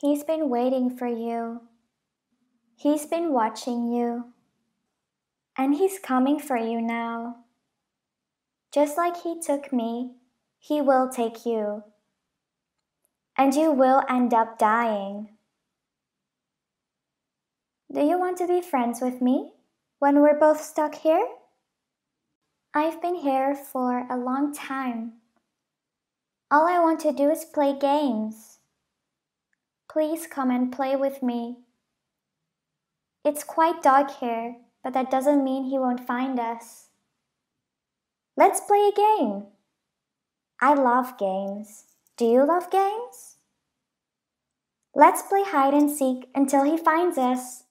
He's been waiting for you. He's been watching you. And he's coming for you now. Just like he took me, he will take you. And you will end up dying. Do you want to be friends with me when we're both stuck here? I've been here for a long time. All I want to do is play games. Please come and play with me. It's quite dark here, but that doesn't mean he won't find us. Let's play a game. I love games. Do you love games? Let's play hide and seek until he finds us.